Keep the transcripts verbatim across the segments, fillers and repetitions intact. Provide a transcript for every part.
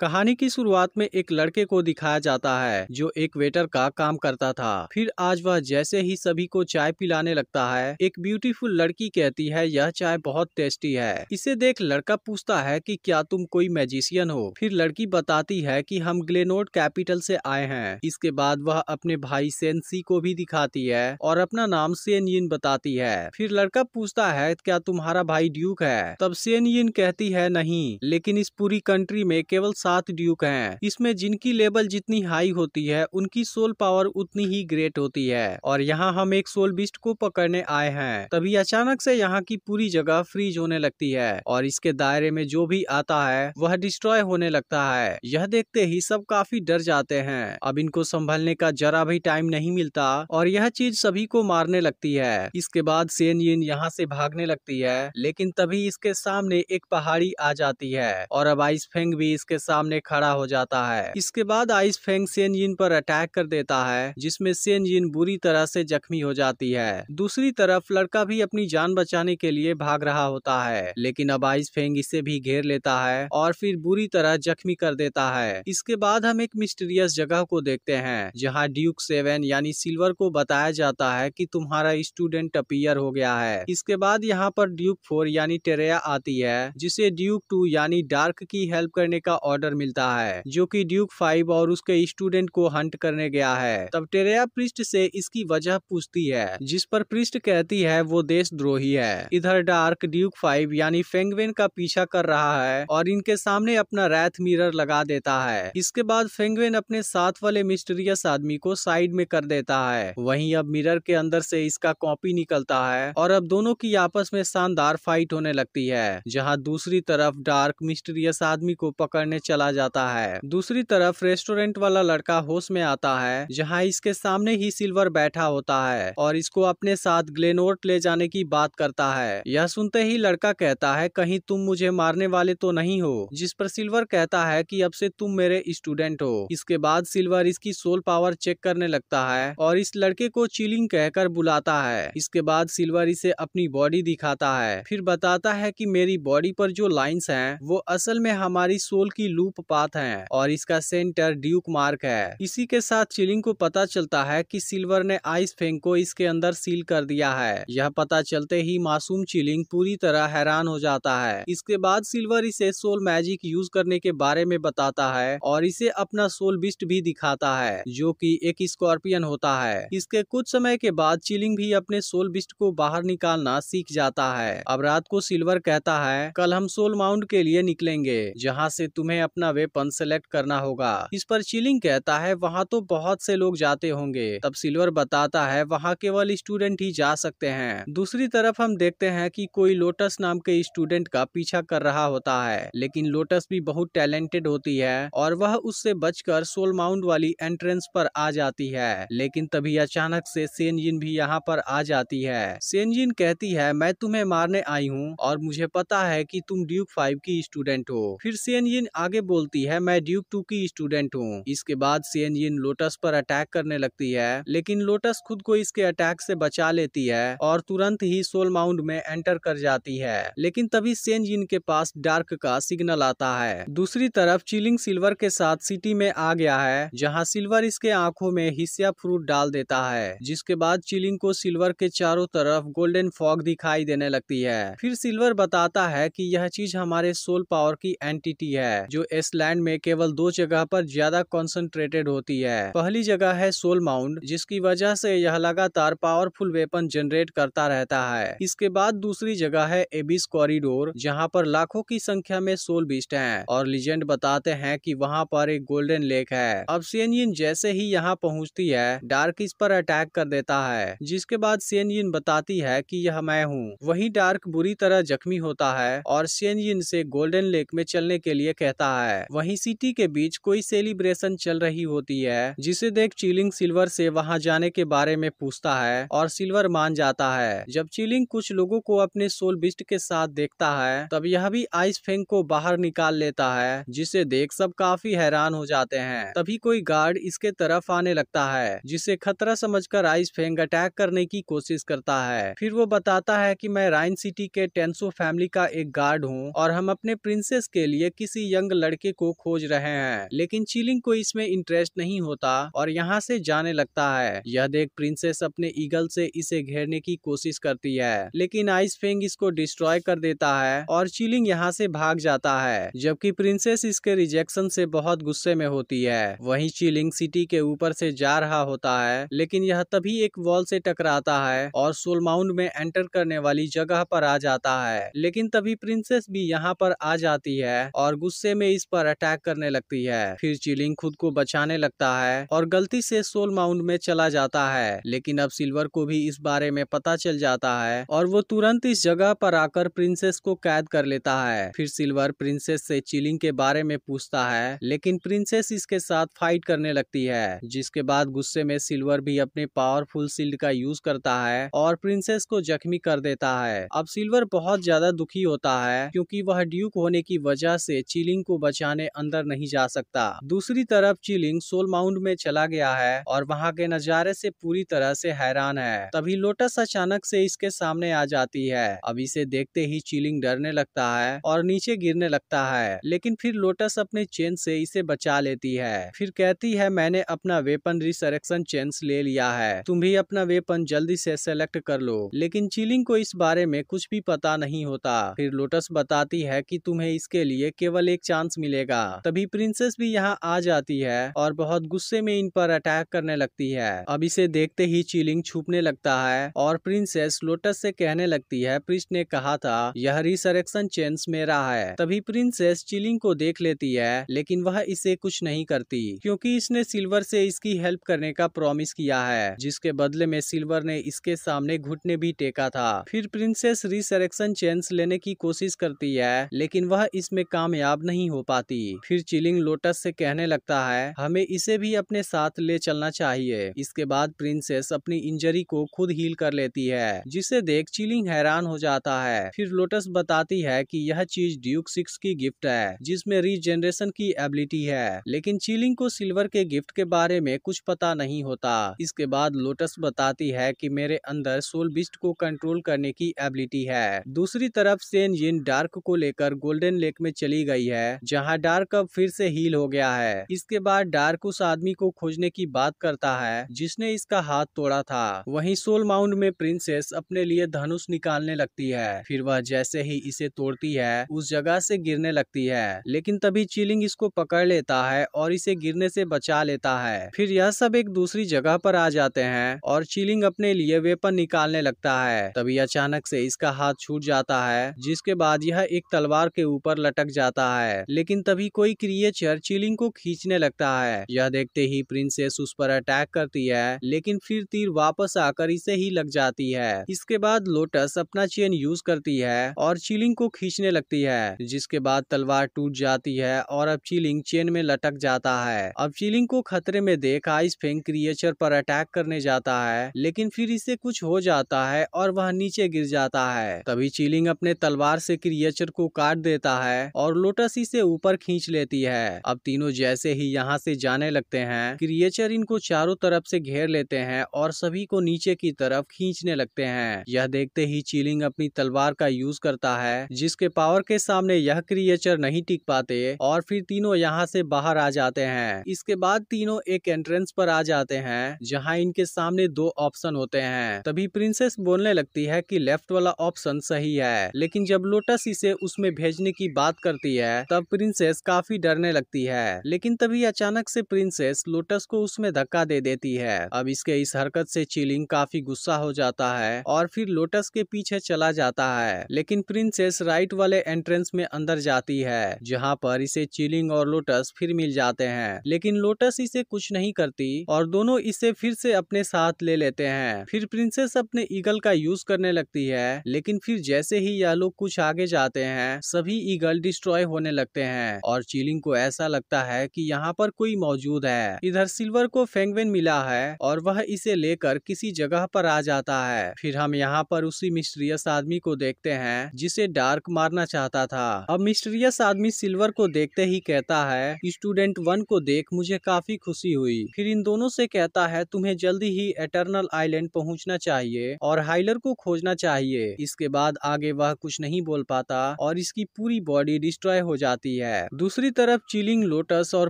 कहानी की शुरुआत में एक लड़के को दिखाया जाता है जो एक वेटर का काम करता था। फिर आज वह जैसे ही सभी को चाय पिलाने लगता है, एक ब्यूटीफुल लड़की कहती है यह चाय बहुत टेस्टी है। इसे देख लड़का पूछता है कि क्या तुम कोई मैजिशियन हो। फिर लड़की बताती है कि हम ग्लेनोर्ट कैपिटल से आए हैं। इसके बाद वह अपने भाई सेन सी को भी दिखाती है और अपना नाम सेन यिन बताती है। फिर लड़का पूछता है क्या तुम्हारा भाई ड्यूक है। तब सेन यिन कहती है नहीं, लेकिन इस पूरी कंट्री में केवल सात ड्यूक हैं। इसमें जिनकी लेवल जितनी हाई होती है उनकी सोल पावर उतनी ही ग्रेट होती है और यहाँ हम एक सोल बीस्ट को पकड़ने आए हैं। तभी अचानक से यहाँ की पूरी जगह फ्रीज होने लगती है और इसके दायरे में जो भी आता है वह डिस्ट्रॉय होने लगता है। यह देखते ही सब काफी डर जाते हैं। अब इनको संभलने का जरा भी टाइम नहीं मिलता और यह चीज सभी को मारने लगती है। इसके बाद सेन यिन यहाँ से भागने लगती है, लेकिन तभी इसके सामने एक पहाड़ी आ जाती है और अब आइस फेंग भी इसके सामने खड़ा हो जाता है। इसके बाद आइस फेंग सेन यिन पर अटैक कर देता है, जिसमें सेन यिन बुरी तरह से जख्मी हो जाती है। दूसरी तरफ लड़का भी अपनी जान बचाने के लिए भाग रहा होता है, लेकिन अब आइस फेंग इसे भी घेर लेता है और फिर बुरी तरह जख्मी कर देता है। इसके बाद हम एक मिस्टीरियस जगह को देखते हैं जहाँ ड्यूक सेवन यानी सिल्वर को बताया जाता है कि तुम्हारा स्टूडेंट अपीयर हो गया है। इसके बाद यहाँ पर ड्यूक फोर यानी टेरे आती है, जिसे ड्यूक टू यानी डार्क की हेल्प करने का ऑर्डर मिलता है, जो कि ड्यूक फाइव और उसके स्टूडेंट को हंट करने गया है। तब टेरेया पृष्ठ से इसकी वजह पूछती है, जिस पर पृष्ठ कहती है वो देशद्रोही है। इधर डार्क ड्यूक फाइव यानी फेंगवेन का पीछा कर रहा है और इनके सामने अपना रैथ मिरर लगा देता है। इसके बाद फेंगवेन अपने साथ वाले मिस्टीरियस आदमी को साइड में कर देता है। वहीं अब मिरर के अंदर से इसका कॉपी निकलता है और अब दोनों की आपस में शानदार फाइट होने लगती है, जहाँ दूसरी तरफ डार्क मिस्टीरियस आदमी को पकड़ने चला चला जाता है। दूसरी तरफ रेस्टोरेंट वाला लड़का होश में आता है, जहाँ इसके सामने ही सिल्वर बैठा होता है और इसको अपने साथ ग्लेनोर्ट ले जाने की बात करता है। यह सुनते ही लड़का कहता है कहीं तुम मुझे मारने वाले तो नहीं हो, जिस पर सिल्वर कहता है कि अब से तुम मेरे स्टूडेंट हो। इसके बाद सिल्वर इसकी सोल पावर चेक करने लगता है और इस लड़के को चिलिंग कहकर बुलाता है। इसके बाद सिल्वर इसे अपनी बॉडी दिखाता है, फिर बताता है कि मेरी बॉडी पर जो लाइंस हैं वो असल में हमारी सोल की लूप पाथ है और इसका सेंटर ड्यूक मार्क है। इसी के साथ चिलिंग को पता चलता है कि सिल्वर ने आइस फेंग को इसके अंदर सील कर दिया है। यह पता चलते ही मासूम चिलिंग पूरी तरह हैरान हो जाता है। इसके बाद सिल्वर इसे सोल मैजिक यूज करने के बारे में बताता है और इसे अपना सोल बिस्ट भी दिखाता है, जो कि एक स्कॉर्पियन होता है। इसके कुछ समय के बाद चिलिंग भी अपने सोल बिस्ट को बाहर निकालना सीख जाता है। अब रात को सिल्वर कहता है कल हम सोल माउंट के लिए निकलेंगे, जहाँ से तुम्हें अपना वेपन सेलेक्ट करना होगा। इस पर चिलिंग कहता है वहाँ तो बहुत से लोग जाते होंगे। तब सिल्वर बताता है वहाँ केवल स्टूडेंट ही जा सकते हैं। दूसरी तरफ हम देखते हैं कि कोई लोटस नाम के स्टूडेंट का पीछा कर रहा होता है, लेकिन लोटस भी बहुत टैलेंटेड होती है और वह उससे बचकर सोल माउंट वाली एंट्रेंस पर आ जाती है। लेकिन तभी अचानक से सेन यिन भी यहाँ पर आ जाती है। सेन यिन कहती है मैं तुम्हें मारने आई हूँ और मुझे पता है कि तुम ड्यूक फाइव की स्टूडेंट हो। फिर सेन यिन आगे बोलती है मैं ड्यूक टू की स्टूडेंट हूँ। इसके बाद सेन यिन लोटस पर अटैक करने लगती है, लेकिन लोटस खुद को इसके अटैक से बचा लेती है और तुरंत ही सोल माउंट में एंटर कर जाती है। लेकिन तभी सेन यिन के पास डार्क का सिग्नल आता है। दूसरी तरफ चिलिंग सिल्वर के साथ सिटी में आ गया है, जहाँ सिल्वर इसके आंखों में हिस्सा फ्रूट डाल देता है, जिसके बाद चिलिंग को सिल्वर के चारों तरफ गोल्डन फॉग दिखाई देने लगती है। फिर सिल्वर बताता है की यह चीज हमारे सोल पावर की एंटिटी है, जो लैंड में केवल दो जगह पर ज्यादा कंसंट्रेटेड होती है। पहली जगह है सोल माउंट, जिसकी वजह से यह लगातार पावरफुल वेपन जनरेट करता रहता है। इसके बाद दूसरी जगह है एबिस कॉरिडोर, जहां पर लाखों की संख्या में सोल बीस्ट हैं और लीजेंड बताते हैं कि वहां पर एक गोल्डन लेक है। अब सेन यिन जैसे ही यहां पहुंचती है, डार्क इस पर अटैक कर देता है, जिसके बाद सेन यिन बताती है कि यह मैं हूँ। वहीं डार्क बुरी तरह जख्मी होता है और सेन यिन से गोल्डन लेक में चलने के लिए कहता है। वहीं सिटी के बीच कोई सेलिब्रेशन चल रही होती है, जिसे देख चिलिंग सिल्वर से वहां जाने के बारे में पूछता है और सिल्वर मान जाता है। जब चिलिंग कुछ लोगों को अपने सोल बिस्ट के साथ देखता है, तब यह भी आइस फेंग को बाहर निकाल लेता है, जिसे देख सब काफी हैरान हो जाते हैं। तभी कोई गार्ड इसके तरफ आने लगता है, जिसे खतरा समझकर आइस फेंग अटैक करने की कोशिश करता है। फिर वो बताता है कि मैं राइन सिटी के टेंसो फैमिली का एक गार्ड हूँ और हम अपने प्रिंसेस के लिए किसी यंग लड़की लड़के को खोज रहे हैं, लेकिन चिलिंग को इसमें इंटरेस्ट नहीं होता और यहाँ से जाने लगता है। यह देख प्रिंसेस अपने ईगल से इसे घेरने की कोशिश करती है, लेकिन आइस फेंग इसको डिस्ट्रॉय कर देता है और चिलिंग यहाँ से भाग जाता है, जबकि प्रिंसेस इसके रिजेक्शन से बहुत गुस्से में होती है। वहीं चिलिंग सिटी के ऊपर से जा रहा होता है, लेकिन यह तभी एक वॉल से टकराता है और सोल माउंट में एंटर करने वाली जगह पर आ जाता है। लेकिन तभी प्रिंसेस भी यहाँ पर आ जाती है और गुस्से में इस पर अटैक करने लगती है। फिर चिलिंग खुद को बचाने लगता है और गलती से सोल माउंट में चला जाता है, लेकिन अब सिल्वर को भी इस बारे में पता चल जाता है और वो तुरंत इस जगह पर आकर प्रिंसेस को कैद कर लेता है। फिर सिल्वर प्रिंसेस से चिलिंग के बारे में पूछता है, लेकिन प्रिंसेस इसके साथ फाइट करने लगती है, जिसके बाद गुस्से में सिल्वर भी अपने पावरफुल शील्ड का यूज करता है और प्रिंसेस को जख्मी कर देता है। अब सिल्वर बहुत ज्यादा दुखी होता है क्योंकि वह ड्यूक होने की वजह से चिलिंग को बचाने अंदर नहीं जा सकता। दूसरी तरफ चिलिंग सोल माउंट में चला गया है और वहाँ के नजारे से पूरी तरह से हैरान है। तभी लोटस अचानक से इसके सामने आ जाती है। अब इसे देखते ही चिलिंग डरने लगता है और नीचे गिरने लगता है, लेकिन फिर लोटस अपने चेन से इसे बचा लेती है। फिर कहती है, मैंने अपना वेपन रिसरेक्शन चेंस ले लिया है, तुम भी अपना वेपन जल्दी से सेलेक्ट कर लो। लेकिन चिलिंग को इस बारे में कुछ भी पता नहीं होता। फिर लोटस बताती है कि तुम्हें इसके लिए केवल एक चांस मिलेगा। तभी प्रिंसेस भी यहाँ आ जाती है और बहुत गुस्से में इन पर अटैक करने लगती है। अब इसे देखते ही चिलिंग छुपने लगता है और प्रिंसेस लोटस से कहने लगती है, प्रिस्ट ने कहा था यह रिसरेक्शन चेंस मेरा है। तभी प्रिंसेस चिलिंग को देख लेती है, लेकिन वह इसे कुछ नहीं करती क्योंकि इसने सिल्वर से इसकी हेल्प करने का प्रॉमिस किया है, जिसके बदले में सिल्वर ने इसके सामने घुटने भी टेका था। फिर प्रिंसेस रिसरेक्शन चेंस लेने की कोशिश करती है, लेकिन वह इसमें कामयाब नहीं हो पाती। फिर चिलिंग लोटस से कहने लगता है, हमें इसे भी अपने साथ ले चलना चाहिए। इसके बाद प्रिंसेस अपनी इंजरी को खुद हील कर लेती है, जिसे देख चिलिंग हैरान हो जाता है। फिर लोटस बताती है कि यह चीज ड्यूक सिक्स की गिफ्ट है, जिसमें रीजनरेशन की एबिलिटी है, लेकिन चिलिंग को सिल्वर के गिफ्ट के बारे में कुछ पता नहीं होता। इसके बाद लोटस बताती है कि मेरे अंदर सोल बीस्ट को कंट्रोल करने की एबिलिटी है। दूसरी तरफ सेन यिन डार्क को लेकर गोल्डन लेक में चली गई है, जहां डार्क अब फिर से हील हो गया है। इसके बाद डार्क उस आदमी को खोजने की बात करता है जिसने इसका हाथ तोड़ा था। वहीं सोल माउंट में प्रिंसेस अपने लिए धनुष निकालने लगती है, फिर वह जैसे ही इसे तोड़ती है उस जगह से गिरने लगती है, लेकिन तभी चिलिंग इसको पकड़ लेता है और इसे गिरने से बचा लेता है। फिर यह सब एक दूसरी जगह पर आ जाते हैं और चिलिंग अपने लिए वेपन निकालने लगता है। तभी अचानक से इसका हाथ छूट जाता है, जिसके बाद यह एक तलवार के ऊपर लटक जाता है, लेकिन तभी कोई क्रिएचर चिलिंग को खींचने लगता है। यह देखते ही प्रिंसेस उस पर अटैक करती है, लेकिन फिर तीर वापस आकर इसे ही लग जाती है। इसके बाद लोटस अपना चेन यूज करती है और चिलिंग को खींचने लगती है, जिसके बाद तलवार टूट जाती है और अब चिलिंग चेन में लटक जाता है। अब चिलिंग को खतरे में देख आइस फेंग क्रिएचर पर अटैक करने जाता है, लेकिन फिर इसे कुछ हो जाता है और वह नीचे गिर जाता है। तभी चिलिंग अपने तलवार से क्रिएचर को काट देता है और लोटस इसे ऊपर खींच लेती है। अब तीनों जैसे ही यहाँ से जाने लगते हैं, क्रिएचर इनको चारों तरफ से घेर लेते हैं और सभी को नीचे की तरफ खींचने लगते हैं। यह देखते ही चिलिंग अपनी तलवार का यूज करता है, जिसके पावर के सामने यह क्रिएचर नहीं टिक पाते और फिर तीनों यहाँ से बाहर आ जाते हैं। इसके बाद तीनों एक एंट्रेंस पर आ जाते हैं, जहाँ इनके सामने दो ऑप्शन होते हैं। तभी प्रिंसेस बोलने लगती है कि लेफ्ट वाला ऑप्शन सही है, लेकिन जब लोटस इसे उसमें भेजने की बात करती है तब प्रिंसेस काफी डरने लगती है, लेकिन तभी अचानक से प्रिंसेस लोटस को उसमें धक्का दे देती है। अब इसके इस हरकत से चिलिंग काफी गुस्सा हो जाता है और फिर लोटस के पीछे चला जाता है, लेकिन प्रिंसेस राइट वाले एंट्रेंस में अंदर जाती है, जहाँ पर इसे चिलिंग और लोटस फिर मिल जाते हैं, लेकिन लोटस इसे कुछ नहीं करती और दोनों इसे फिर से अपने साथ ले लेते हैं। फिर प्रिंसेस अपने ईगल का यूज करने लगती है, लेकिन फिर जैसे ही यह लोग कुछ आगे जाते हैं सभी ईगल डिस्ट्रॉय होने लगते हैं और चिलिंग को ऐसा लगता है कि यहाँ पर कोई मौजूद है। इधर सिल्वर को फेंगवेन मिला है और वह इसे लेकर किसी जगह पर आ जाता है। फिर हम यहाँ पर उसी मिस्ट्रियस आदमी को देखते हैं जिसे डार्क मारना चाहता था। अब मिस्ट्रियस आदमी सिल्वर को देखते ही कहता है, स्टूडेंट वन को देख मुझे काफी खुशी हुई। फिर इन दोनों से कहता है, तुम्हें जल्दी ही एटर्नल आइलैंड पहुँचना चाहिए और हाइलर को खोजना चाहिए। इसके बाद आगे वह कुछ नहीं बोल पाता और इसकी पूरी बॉडी डिस्ट्रॉय हो जाती दिया है। दूसरी तरफ चिलिंग, लोटस और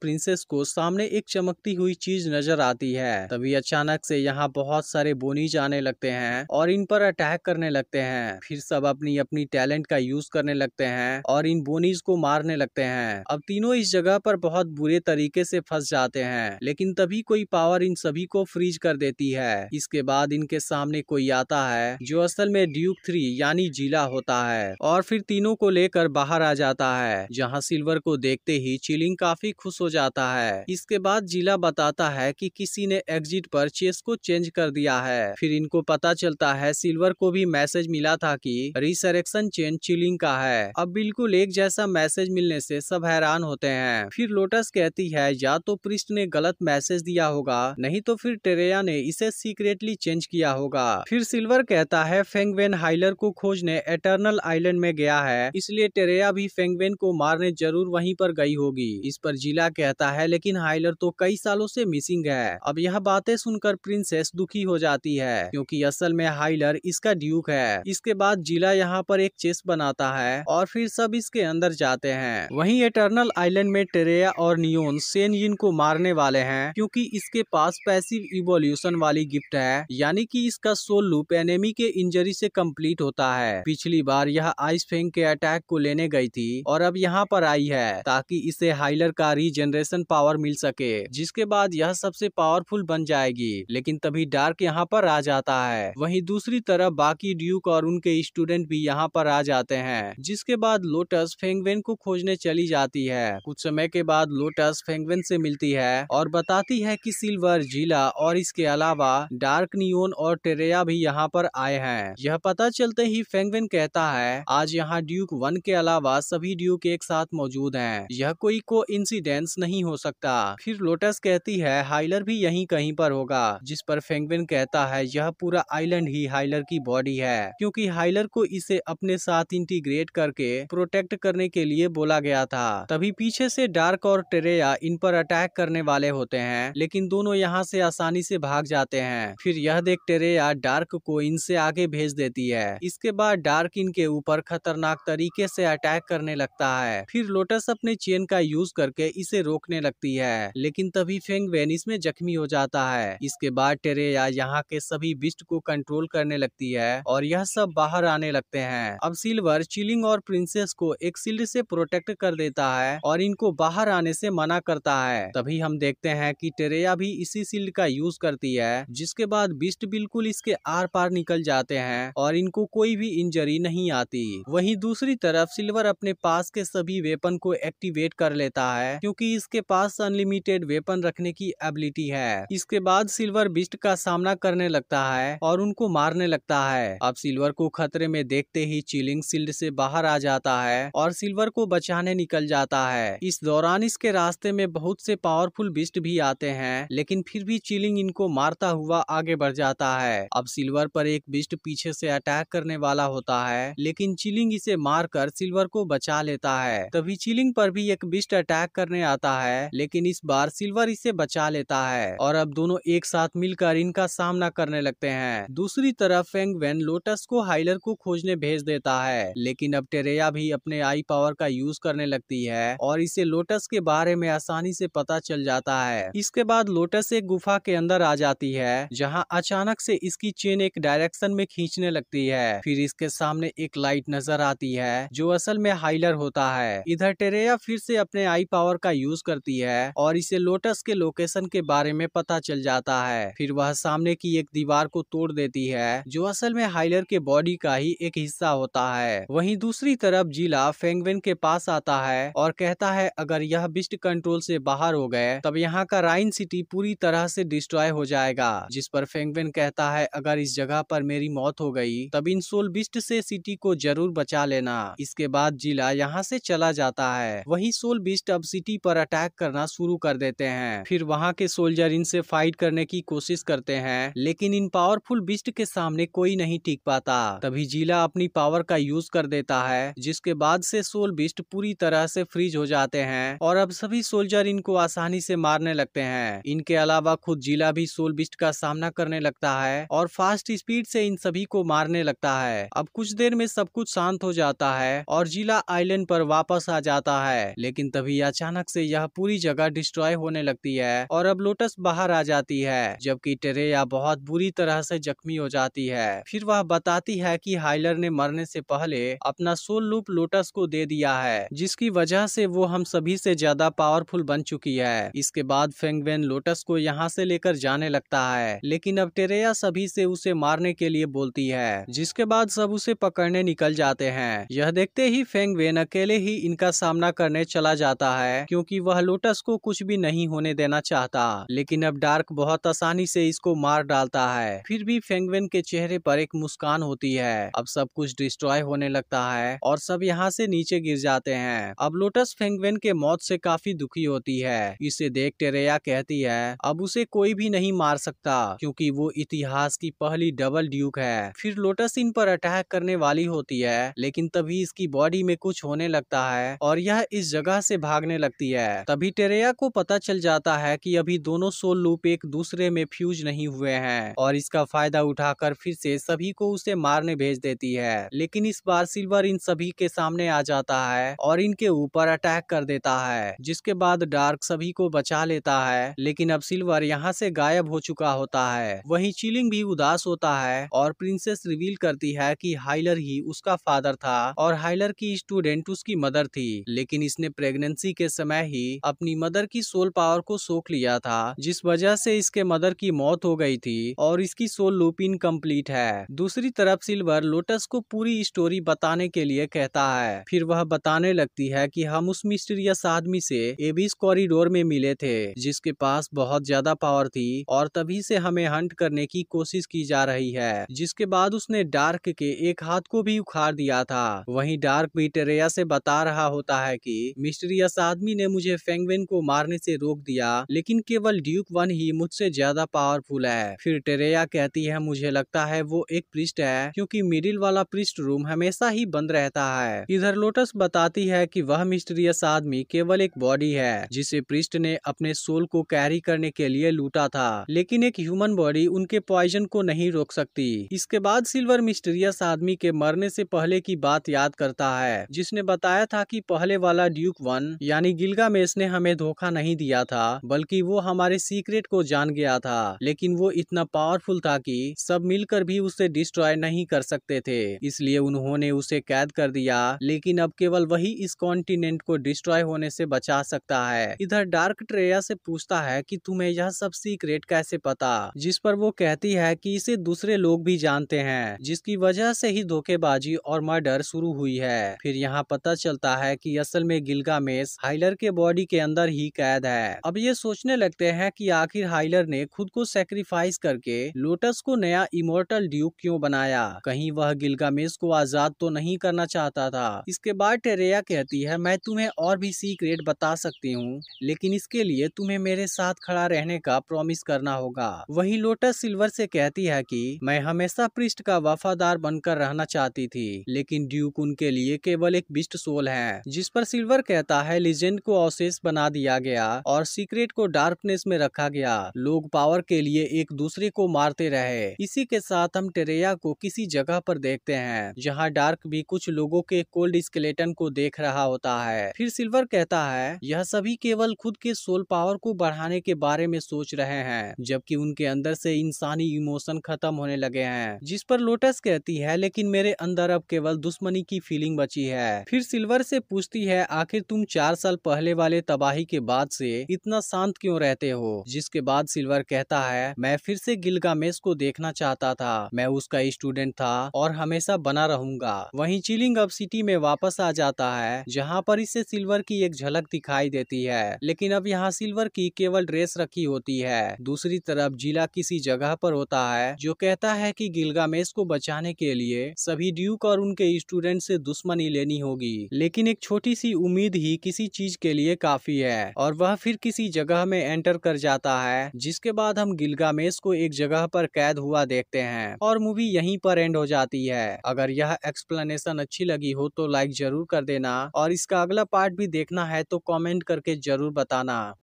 प्रिंसेस को सामने एक चमकती हुई चीज नजर आती है। तभी अचानक से यहाँ बहुत सारे बोनीज आने लगते हैं और इन पर अटैक करने लगते हैं। फिर सब अपनी अपनी टैलेंट का यूज करने लगते हैं और इन बोनीज को मारने लगते हैं। अब तीनों इस जगह पर बहुत बुरे तरीके से फंस जाते हैं, लेकिन तभी कोई पावर इन सभी को फ्रीज कर देती है। इसके बाद इनके सामने कोई आता है जो असल में ड्यूक थ्री यानी जिला होता है और फिर तीनों को लेकर बाहर आ जाता है, जहाँ सिल्वर को देखते ही चिलिंग काफी खुश हो जाता है। इसके बाद जिला बताता है कि किसी ने एग्जिट पर चेस को चेंज कर दिया है। फिर इनको पता चलता है सिल्वर को भी मैसेज मिला था कि रिसरेक्शन चेंज चिलिंग का है। अब बिल्कुल एक जैसा मैसेज मिलने से सब हैरान होते हैं। फिर लोटस कहती है या तो प्रिस्ट ने गलत मैसेज दिया होगा, नहीं तो फिर टेरेया ने इसे सीक्रेटली चेंज किया होगा। फिर सिल्वर कहता है फेंगवेन हाइलर को खोजने एटर्नल आइलैंड में गया है, इसलिए टेरेया भी फेंगवेन को मारने जरूर वहीं पर गई होगी। इस पर जिला कहता है लेकिन हाइलर तो कई सालों से मिसिंग है। अब यह बातें सुनकर प्रिंसेस दुखी हो जाती है क्योंकि असल में हाइलर इसका ड्यूक है। इसके बाद जिला यहाँ पर एक चेस बनाता है और फिर सब इसके अंदर जाते हैं। वहीं एटर्नल आइलैंड में टेरेया और नियोन सेन यिन को मारने वाले हैं क्योंकि इसके पास पैसिव इवोल्यूशन वाली गिफ्ट है, यानी कि इसका सोल लूप एनेमी के इंजरी से कंप्लीट होता है। पिछली बार यह आइस फेंग के अटैक को लेने गई थी और अब यहाँ पर आई है ताकि इसे हाइलर का रीजनरेशन पावर मिल सके, जिसके बाद यह सबसे पावरफुल बन जाएगी। लेकिन तभी डार्क यहाँ पर आ जाता है। वहीं दूसरी तरफ बाकी ड्यूक और उनके स्टूडेंट भी यहाँ पर आ जाते हैं, जिसके बाद लोटस फेंगवेन को खोजने चली जाती है। कुछ समय के बाद लोटस फेंगवेन से मिलती है और बताती है कि सिल्वर, जिला और इसके अलावा डार्क, नियोन और टेरेया भी यहाँ पर आए हैं। यह पता चलते ही फेंगवेन कहता है आज यहाँ ड्यूक वन के अलावा सभी ड्यूक एक साथ मौजूद हैं। यह कोई को इंसिडेंस नहीं हो सकता। फिर लोटस कहती है हाइलर भी यहीं कहीं पर होगा, जिस पर फेंगवेन कहता है यह पूरा आइलैंड ही हाइलर की बॉडी है क्योंकि हाइलर को इसे अपने साथ इंटीग्रेट करके प्रोटेक्ट करने के लिए बोला गया था। तभी पीछे से डार्क और टेरेया इन पर अटैक करने वाले होते हैं, लेकिन दोनों यहां से आसानी से भाग जाते हैं। फिर यह देख टेरेया डार्क को इनसे आगे भेज देती है। इसके बाद डार्क इनके ऊपर खतरनाक तरीके से अटैक करने लगता है। फिर लोटस अपने चेन का यूज करके इसे रोकने लगती है, लेकिन तभी फेंगवेन इसमें जख्मी हो जाता है। इसके बाद टेरेया यहाँ के सभी बिस्ट को कंट्रोल करने लगती है और यह सब बाहर आने लगते हैं। अब सिल्वर, चिलिंग और प्रिंसेस को एक शील्ड से प्रोटेक्ट कर देता है और इनको बाहर आने से मना करता है। तभी हम देखते हैं कि टेरेया भी इसी शील्ड का यूज करती है, जिसके बाद बिस्ट बिल्कुल इसके आर पार निकल जाते हैं और इनको कोई भी इंजरी नहीं आती। वहीं दूसरी तरफ सिल्वर अपने पास के सभी वेपन को एक्टिवेट कर लेता है क्योंकि इसके पास अनलिमिटेड वेपन रखने की एबिलिटी है। इसके बाद सिल्वर बिस्ट का सामना करने लगता है और उनको मारने लगता है। अब सिल्वर को खतरे में देखते ही चिलिंग शील्ड से बाहर आ जाता है और सिल्वर को बचाने निकल जाता है। इस दौरान इसके रास्ते में बहुत से पावरफुल बिस्ट भी आते हैं, लेकिन फिर भी चिलिंग इनको मारता हुआ आगे बढ़ जाता है। अब सिल्वर पर एक बिस्ट पीछे से अटैक करने वाला होता है, लेकिन चिलिंग इसे मारकर सिल्वर को बचा लेता है। तभी चिलिंग पर भी एक बिस्ट अटैक करने आता है, लेकिन इस बार सिल्वर इसे बचा लेता है और अब दोनों एक साथ मिलकर इनका सामना करने लगते हैं। दूसरी तरफ फेंगवेन लोटस को हाइलर को खोजने भेज देता है, लेकिन अब टेरेया भी अपने आई पावर का यूज करने लगती है और इसे लोटस के बारे में आसानी से पता चल जाता है। इसके बाद लोटस एक गुफा के अंदर आ जाती है, जहां अचानक से इसकी चेन एक डायरेक्शन में खींचने लगती है। फिर इसके सामने एक लाइट नजर आती है जो असल में हाइलर होता है। इधर टेरेया फिर से अपने आई पावर का यूज करती है और इसे लोटस के लोकेशन के बारे में पता चल जाता है। फिर वह सामने की एक दीवार को तोड़ देती है जो असल में हाइलर के बॉडी का ही एक हिस्सा होता है। वहीं दूसरी तरफ जिला फेंगवेन के पास आता है और कहता है अगर यह बिस्ट कंट्रोल से बाहर हो गए तब यहाँ का राइन सिटी पूरी तरह से डिस्ट्रॉय हो जाएगा। जिस पर फेंगवेन कहता है अगर इस जगह पर मेरी मौत हो गई तब इन सोल बिस्ट से सिटी को जरूर बचा लेना। इसके बाद जिला यहाँ से चला जाता है। वहीं सोल बिस्ट अब सिटी पर अटैक करना शुरू कर देते हैं। फिर वहाँ के सोल्जर इनसे फाइट करने की कोशिश करते हैं, लेकिन इन पावरफुल बिस्ट के सामने कोई नहीं टिक पाता। तभी जिला अपनी पावर का यूज कर देता है, जिसके बाद से सोल बिस्ट पूरी तरह से फ्रीज हो जाते हैं और अब सभी सोल्जर इनको आसानी से मारने लगते हैं। इनके अलावा खुद जिला भी सोल बिस्ट का सामना करने लगता है और फास्ट स्पीड से इन सभी को मारने लगता है। अब कुछ देर में सब कुछ शांत हो जाता है और जिला आइलैंड पर वापस वापस आ जाता है, लेकिन तभी अचानक से यह पूरी जगह डिस्ट्रॉय होने लगती है और अब लोटस बाहर आ जाती है, जबकि टेरेया बहुत बुरी तरह से जख्मी हो जाती है। फिर वह बताती है कि हाइलर ने मरने से पहले अपना सोल लूप लोटस को दे दिया है, जिसकी वजह से वो हम सभी से ज्यादा पावरफुल बन चुकी है। इसके बाद फेंगवेन लोटस को यहाँ से लेकर जाने लगता है, लेकिन अब टेरेया सभी से उसे मारने के लिए बोलती है, जिसके बाद सब उसे पकड़ने निकल जाते हैं। यह देखते ही फेंगवेन अकेले ही इनका सामना करने चला जाता है, क्योंकि वह लोटस को कुछ भी नहीं होने देना चाहता। लेकिन अब डार्क बहुत आसानी से इसको मार डालता है। फिर भी फेंगवेन के चेहरे पर एक मुस्कान होती है। अब सब कुछ डिस्ट्रॉय होने लगता है और सब यहाँ से नीचे गिर जाते हैं। अब लोटस फेंगवेन के मौत से काफी दुखी होती है। इसे देख टेरेया कहती है अब उसे कोई भी नहीं मार सकता, क्योंकि वो इतिहास की पहली डबल ड्यूक है। फिर लोटस इन पर अटैक करने वाली होती है, लेकिन तभी इसकी बॉडी में कुछ होने लगता है और यह इस जगह से भागने लगती है। तभी टेरेया को पता चल जाता है कि अभी दोनों सोल लूप एक दूसरे में फ्यूज नहीं हुए हैं और इसका फायदा उठाकर फिर से सभी को उसे मारने भेज देती है। लेकिन इस बार सिल्वर इन सभी के सामने आ जाता है और इनके ऊपर अटैक कर देता है, जिसके बाद डार्क सभी को बचा लेता है। लेकिन अब सिल्वर यहाँ से गायब हो चुका होता है। वहीं चिलिंग भी उदास होता है और प्रिंसेस रिवील करती है कि हाइलर ही उसका फादर था और हाइलर की स्टूडेंट उसकी मदर थी, लेकिन इसने प्रेगनेंसी के समय ही अपनी मदर की सोल पावर को सोख लिया था, जिस वजह से इसके मदर की मौत हो गई थी और इसकी सोल लूप इनकम्प्लीट है। दूसरी तरफ सिल्वर लोटस को पूरी स्टोरी बताने के लिए कहता है। फिर वह बताने लगती है कि हम उस मिस्टीरियस आदमी से एबिस कॉरिडोर में मिले थे, जिसके पास बहुत ज्यादा पावर थी और तभी से हमें हंट करने की कोशिश की जा रही है, जिसके बाद उसने डार्क के एक हाथ को भी उखाड़ दिया था। वहीं डार्क भी टेरेया से बता रहा होता है कि मिस्टीरियस आदमी ने मुझे फेंगवेन को मारने से रोक दिया, लेकिन केवल ड्यूक वन ही मुझसे ज्यादा पावरफुल है। फिर टेरेया कहती है मुझे लगता है वो एक पृष्ठ है, क्योंकि मिडिल वाला पृष्ठ रूम हमेशा ही बंद रहता है। इधर लोटस बताती है कि वह मिस्टीरियस आदमी केवल एक बॉडी है, जिसे पृष्ठ ने अपने सोल को कैरी करने के लिए लूटा था, लेकिन एक ह्यूमन बॉडी उनके पॉइजन को नहीं रोक सकती। इसके बाद सिल्वर मिस्टीरियस आदमी के मरने से पहले की बात याद करता है, जिसने बताया था कि पहले वाला ड्यूक वन यानी गिलगामेश ने हमें धोखा नहीं दिया था, बल्कि वो हमारे सीक्रेट को जान गया था, लेकिन वो इतना पावरफुल था कि सब मिलकर भी उसे डिस्ट्रॉय नहीं कर सकते थे, इसलिए उन्होंने उसे कैद कर दिया। लेकिन अब केवल वही इस कॉन्टिनेंट को डिस्ट्रॉय होने से बचा सकता है। इधर डार्क टेरेया से पूछता है कि तुम्हें यह सब सीक्रेट कैसे पता, जिस पर वो कहती है कि इसे दूसरे लोग भी जानते हैं, जिसकी वजह से ही धोखेबाजी और मर्डर शुरू हुई है। फिर यहाँ पता चलता है कि असल में गिलगामेश हाइलर के बॉडी के अंदर ही कैद है। अब ये सोचने लगते हैं कि आखिर हाइलर ने खुद को सैक्रिफाइस करके लोटस को नया इमोर्टल ड्यूक क्यों बनाया, कहीं वह गिलगामेश को आजाद तो नहीं करना चाहता था। इसके बाद टेरेया कहती है मैं तुम्हें और भी सीक्रेट बता सकती हूँ, लेकिन इसके लिए तुम्हें मेरे साथ खड़ा रहने का प्रॉमिस करना होगा। वहीं लोटस सिल्वर से कहती है कि मैं हमेशा पृष्ठ का वफादार बनकर रहना चाहती थी, लेकिन ड्यूक उनके लिए केवल एक बिस्ट सोल है, जिस पर सिल्वर कहता है लीजेंड को अवशेष बना दिया गया और सीक्रेट को डार्कनेस में रखा गया, लोग पावर के लिए एक दूसरे को मारते रहे। इसी के साथ हम टेरेया को किसी जगह पर देखते हैं, जहाँ डार्क भी कुछ लोगों के कोल्ड स्केलेटन को देख रहा होता है। फिर सिल्वर कहता है यह सभी केवल खुद के सोल पावर को बढ़ाने के बारे में सोच रहे हैं, जबकि उनके अंदर से इंसानी इमोशन खत्म होने लगे हैं, जिस पर लोटस कहती है लेकिन मेरे अंदर अब केवल दुश्मनी की फीलिंग बची है। फिर सिल्वर से पूछती है आखिर तुम चार साल पहले वाले तबाही के बाद से इतना शांत क्यों रहते हो, जिसके बाद सिल्वर कहता है मैं फिर से गिलगामेश को देखना चाहता था, मैं उसका स्टूडेंट था और हमेशा बना रहूंगा। वहीं चिलिंग अब सिटी में वापस आ जाता है, जहां पर इसे सिल्वर की एक झलक दिखाई देती है, लेकिन अब यहां सिल्वर की केवल ड्रेस रखी होती है। दूसरी तरफ जिला किसी जगह पर होता है, जो कहता है कि गिलगामेश को बचाने के लिए सभी ड्यूक और उनके स्टूडेंट से दुश्मनी लेनी होगी, लेकिन एक छोटी सी उम्मीद ही किसी चीज के लिए काफी है। और वह फिर किसी जगह में एंटर कर जाता है, जिसके बाद हम गिलगामेश को एक जगह पर कैद हुआ देखते हैं और मूवी यहीं पर एंड हो जाती है। अगर यह एक्सप्लेनेशन अच्छी लगी हो तो लाइक जरूर कर देना और इसका अगला पार्ट भी देखना है तो कमेंट करके जरूर बताना।